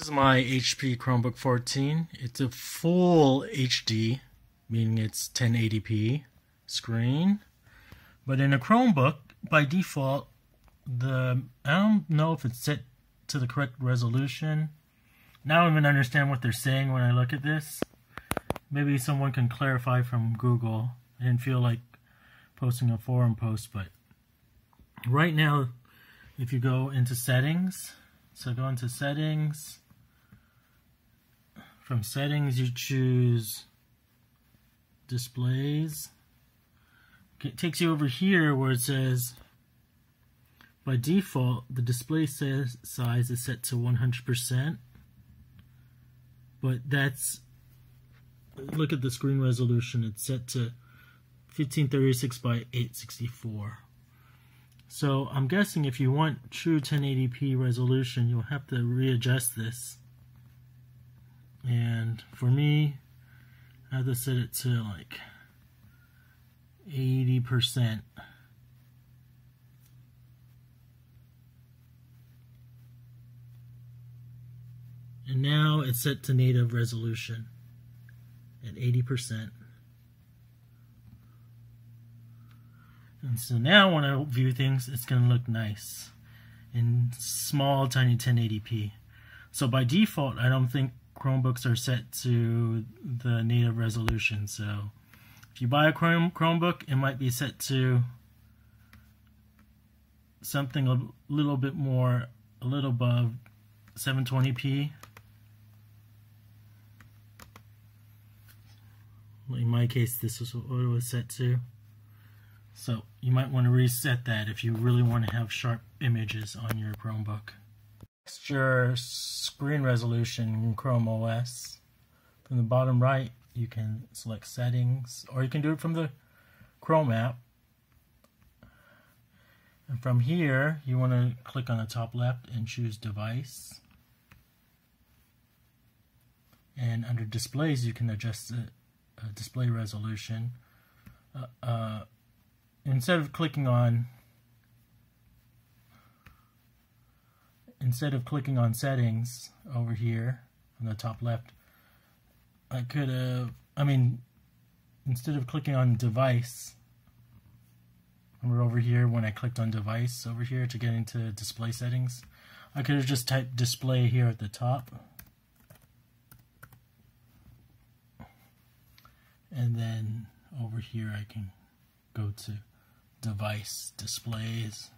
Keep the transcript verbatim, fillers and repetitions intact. This is my H P Chromebook fourteen. It's a full H D, meaning it's ten eighty p screen. But in a Chromebook, by default, the I don't know if it's set to the correct resolution. Now I don't even understand what they're saying when I look at this. Maybe someone can clarify from Google. I didn't feel like posting a forum post, but right now, if you go into settings, so go into settings. From settings, you choose displays. It takes you over here where it says, by default, the display size is set to one hundred percent. But that's, look at the screen resolution, it's set to fifteen thirty-six by eight sixty-four. So I'm guessing if you want true ten eighty p resolution, you'll have to readjust this. And for me, I have to set it to like eighty percent. And now it's set to native resolution at eighty percent. And so now when I view things, it's going to look nice in small, tiny ten eighty p. So by default, I don't think Chromebooks are set to the native resolution. So if you buy a Chrome Chromebook, it might be set to something a little bit more, a little above seven twenty p. In my case, this is what it was set to. So you might want to reset that if you really want to have sharp images on your Chromebook. Next, your screen resolution in Chrome O S. From the bottom right, you can select settings, or you can do it from the Chrome app. And from here, you want to click on the top left and choose device. And under displays, you can adjust the uh, display resolution. Uh, uh, Instead of clicking on instead of clicking on settings over here on the top left, I could have I mean instead of clicking on device, remember over here when I clicked on device over here to get into display settings, I could have just typed display here at the top and then over here I can go to device, displays,